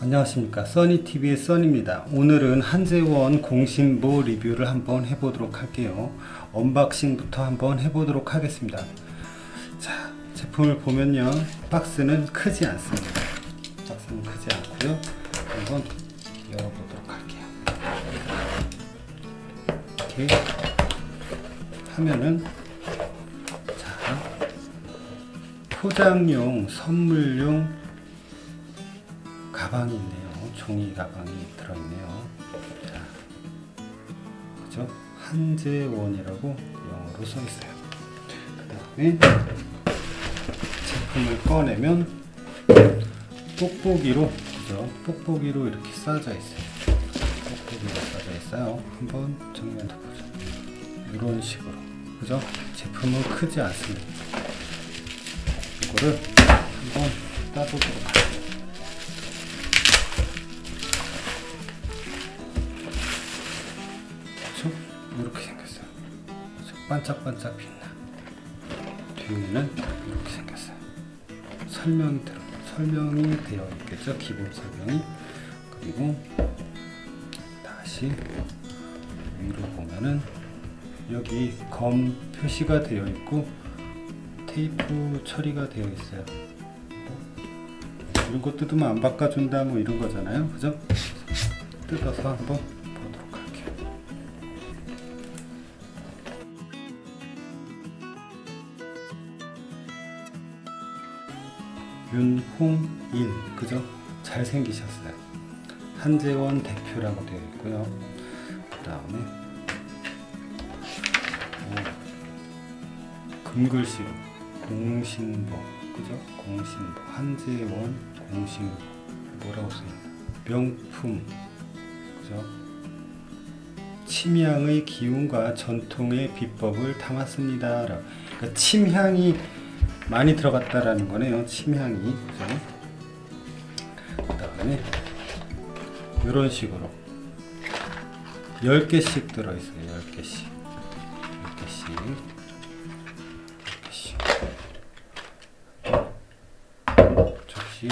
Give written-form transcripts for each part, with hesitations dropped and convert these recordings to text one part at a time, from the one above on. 안녕하십니까, 써니 TV의 써니입니다. 오늘은 한제원 공신보 리뷰를 한번 해보도록 할게요. 언박싱부터 한번 해보도록 하겠습니다. 자, 제품을 보면요, 박스는 크지 않습니다. 박스는 크지 않고요. 한번 열어보도록 할게요. 이렇게 하면은, 자, 포장용, 선물용 가방이 있네요. 종이 가방이 들어있네요. 자, 그죠? 한제원이라고 영어로 써있어요. 그 다음에 제품을 꺼내면 뽁뽁이로, 그죠? 뽁뽁이로 이렇게 싸져 있어요. 뽁뽁이로 싸져 있어요. 한번 정면도 보죠. 이런 식으로, 그죠? 제품은 크지 않습니다. 이거를 한번 따보도록 할게요. 이렇게 생겼어요. 반짝반짝 빛나. 뒤에는 이렇게 생겼어요. 설명이 되어 있겠죠. 기본 설명이. 그리고 다시 위로 보면은 여기 검 표시가 되어 있고 테이프 처리가 되어 있어요. 이런 거 뜯으면 안 바꿔준다, 뭐 이런 거잖아요, 그죠? 뜯어서 한번. 윤홍일, 그죠? 잘생기셨어요. 한제원 대표라고 되어 있고요. 그 다음에 금글씨로 공신보, 그죠? 공신보, 한제원 공신보 뭐라고 써있나? 명품, 그죠? 침향의 기운과 전통의 비법을 담았습니다. 그러니까 침향이 많이 들어갔다라는 거네요. 침향이, 그죠? 그 다음에 이런 식으로 10개씩 들어있어요. 10개씩. 접시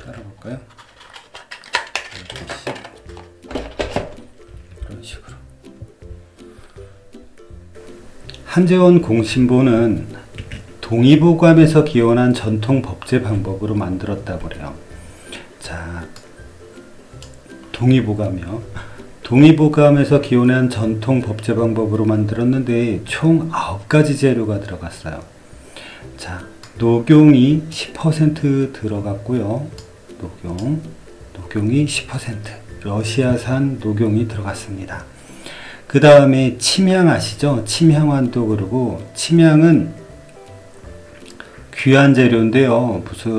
따라볼까요? 10개씩 이런 식으로. 한제원 공신보는 동의보감에서 기원한 전통 법제 방법으로 만들었다고 그래요. 자, 동의보감이요. 동의보감에서 기원한 전통 법제 방법으로 만들었는데 총 9가지 재료가 들어갔어요. 자, 녹용이 10% 들어갔고요. 녹용이 10%. 러시아산 녹용이 들어갔습니다. 그 다음에 침향 아시죠? 침향환도 그러고, 침향은 귀한 재료인데요. 무슨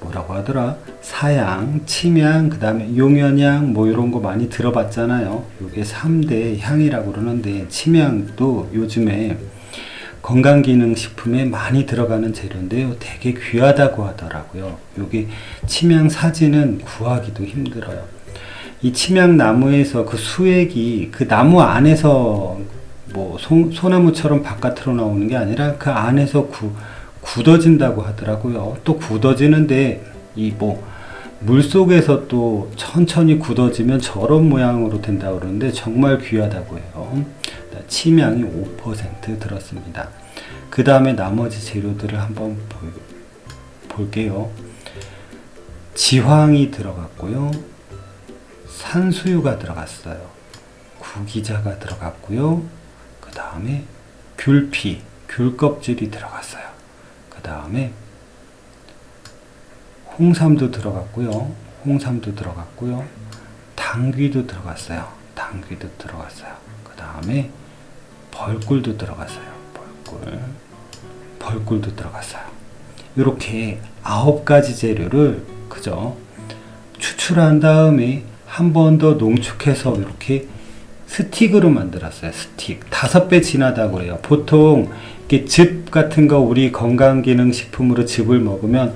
뭐라고 하더라? 사향, 침향, 그 다음에 용연향 뭐 이런 거 많이 들어봤잖아요. 이게 3대 향이라고 그러는데, 침향도 요즘에 건강기능식품에 많이 들어가는 재료인데요. 되게 귀하다고 하더라고요. 여기 침향 사진은 구하기도 힘들어요. 이 침향 나무에서 그 수액이 그 나무 안에서 뭐 소나무처럼 바깥으로 나오는 게 아니라 그 안에서 굳어진다고 하더라고요. 또 굳어지는데 이 뭐 물속에서 또 천천히 굳어지면 저런 모양으로 된다고 그러는데 정말 귀하다고 해요. 침향이 5% 들었습니다. 그 다음에 나머지 재료들을 한번 볼게요. 지황이 들어갔고요. 산수유가 들어갔어요. 구기자가 들어갔고요. 그 다음에 귤피, 귤껍질이 들어갔어요. 그 다음에 홍삼도 들어갔고요. 당귀도 들어갔어요. 그 다음에 벌꿀도 들어갔어요. 이렇게 9가지 재료를, 그죠? 추출한 다음에 한 번 더 농축해서 이렇게 스틱으로 만들었어요. 스틱 5배 진하다고 그래요. 보통 이렇게 즙 같은 거, 우리 건강기능식품으로 즙을 먹으면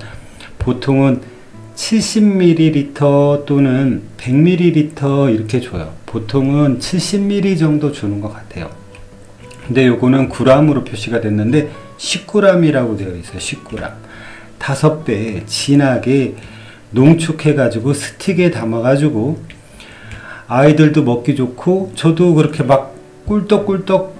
보통은 70ml 또는 100ml 이렇게 줘요. 보통은 70ml 정도 주는 것 같아요. 근데 요거는 g으로 표시가 됐는데 10g이라고 되어 있어요. 10g. 5배 진하게 농축해가지고 스틱에 담아가지고 아이들도 먹기 좋고 저도 그렇게 막 꿀떡꿀떡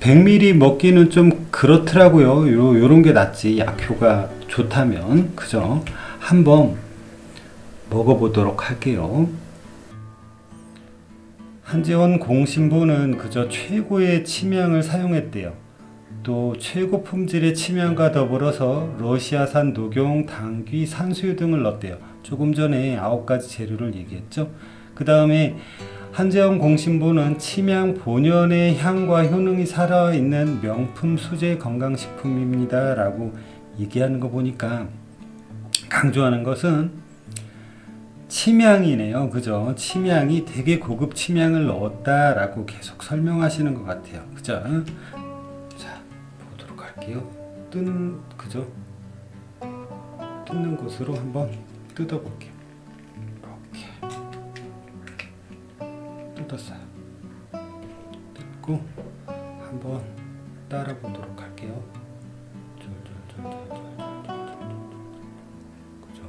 100ml 먹기는 좀 그렇더라고요. 요런게 낫지, 약효가 좋다면. 그죠? 한번 먹어보도록 할게요. 한제원 공신보는 그저 최고의 침향을 사용했대요. 또 최고 품질의 침향과 더불어서 러시아산 녹용, 당귀, 산수유 등을 넣었대요. 조금 전에 9가지 재료를 얘기했죠. 그 다음에 한제원 공신보는 침향 본연의 향과 효능이 살아있는 명품 수제 건강식품입니다 라고 얘기하는 거 보니까 강조하는 것은 침향이네요. 그죠? 침향이 되게 고급 침향을 넣었다 라고 계속 설명하시는 것 같아요. 그죠? 자, 보도록 할게요. 그죠? 뜯는 곳으로 한번 뜯어볼게요. 뜯었어요. 뜯고 한번 따라 보도록 할게요. 졸졸졸졸졸. 그죠?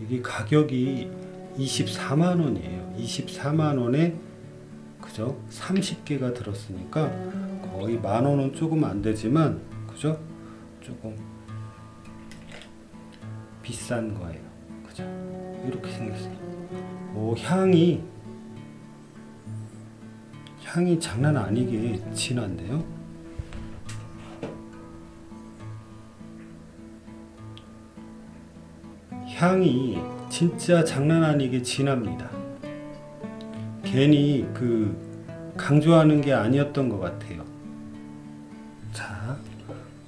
이게 가격이 24만원이에요. 24만원에 그죠? 30개가 들었으니까 거의 만원은 조금 안 되지만 그죠? 조금 비싼 거예요. 그죠? 이렇게 생겼어요. 오, 향이 장난 아니게 진한데요. 향이 진짜 장난 아니게 진합니다. 괜히 그 강조하는 게 아니었던 것 같아요. 자,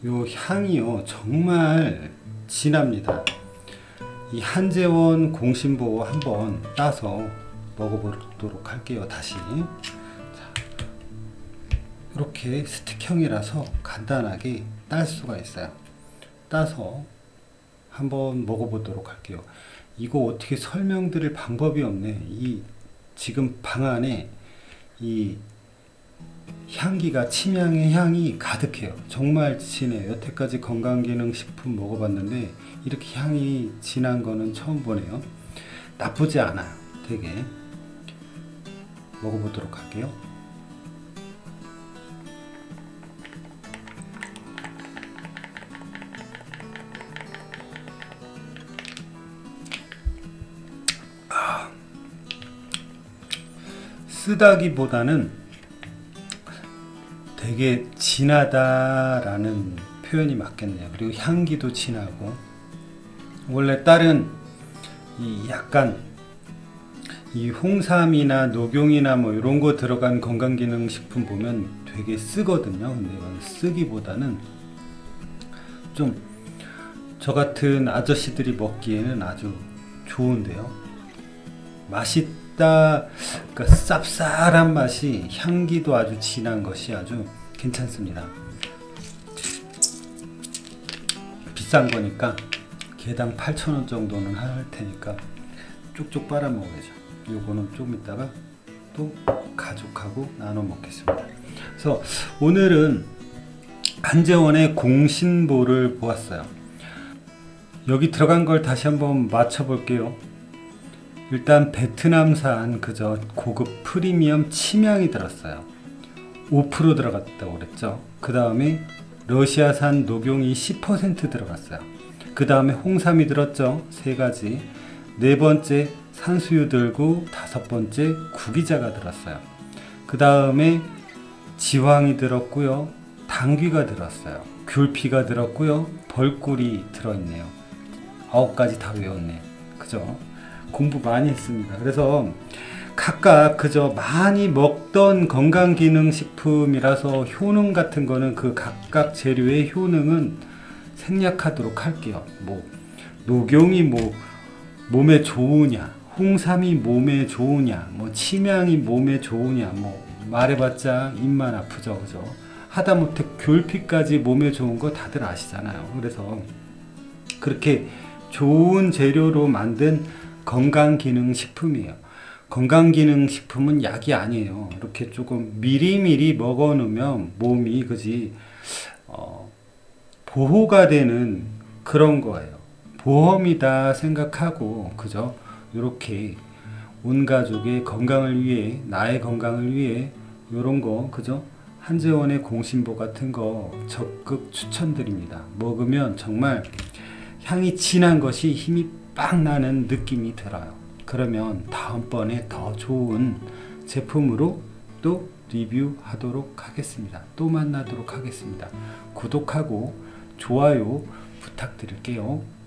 요 향이요 정말 진합니다. 이 한제원 공신보 한번 따서 먹어보도록 할게요. 다시. 자, 이렇게 스틱형이라서 간단하게 딸 수가 있어요. 따서 한번 먹어보도록 할게요. 이거 어떻게 설명드릴 방법이 없네. 이 지금 방 안에 이 향기가, 침향의 향이 가득해요. 정말 진해요. 여태까지 건강기능식품 먹어봤는데 이렇게 향이 진한 거는 처음 보네요. 나쁘지 않아요. 되게. 먹어보도록 할게요. 아, 쓰다기보다는 되게 진하다라는 표현이 맞겠네요. 그리고 향기도 진하고, 원래 다른 이 약간 이 홍삼이나 녹용이나 뭐 이런 거 들어간 건강기능식품 보면 되게 쓰거든요. 근데 이건 쓰기보다는 좀 저 같은 아저씨들이 먹기에는 아주 좋은데요. 맛있다. 그러니까 쌉쌀한 맛이, 향기도 아주 진한 것이 아주 괜찮습니다. 비싼 거니까 개당 8,000원 정도는 할 테니까 쭉쭉 빨아 먹어야죠. 요거는 좀 이따가 또 가족하고 나눠 먹겠습니다. 그래서 오늘은 한제원의 공신보를 보았어요. 여기 들어간 걸 다시 한번 맞춰 볼게요. 일단 베트남산 그저 고급 프리미엄 침향이 들었어요. 5% 들어갔다고 그랬죠. 그 다음에 러시아산 녹용이 10% 들어갔어요. 그 다음에 홍삼이 들었죠. 3가지. 4번째 산수유 들고 5번째 구기자가 들었어요. 그 다음에 지황이 들었고요. 당귀가 들었어요. 귤피가 들었고요. 벌꿀이 들어있네요. 9가지 다 외웠네. 그죠? 공부 많이 했습니다. 그래서 각각 그저 많이 먹던 건강기능식품이라서 효능 같은 거는 그 각각 재료의 효능은 생략하도록 할게요. 뭐 녹용이 뭐 몸에 좋으냐, 홍삼이 몸에 좋으냐, 뭐 침향이 몸에 좋으냐, 뭐 말해봤자 입만 아프죠. 그죠? 하다못해 귤피까지 몸에 좋은 거 다들 아시잖아요. 그래서 그렇게 좋은 재료로 만든 건강기능식품이에요. 건강기능식품은 약이 아니에요. 이렇게 조금 미리미리 먹어 놓으면 몸이 그지 보호가 되는 그런 거예요. 보험이다 생각하고, 그죠? 요렇게 온 가족의 건강을 위해, 나의 건강을 위해 요런 거, 그죠? 한제원의 공신보 같은 거 적극 추천드립니다. 먹으면 정말 향이 진한 것이 힘이 빡 나는 느낌이 들어요. 그러면 다음번에 더 좋은 제품으로 또 리뷰하도록 하겠습니다. 또 만나도록 하겠습니다. 구독하고 좋아요 부탁드릴게요.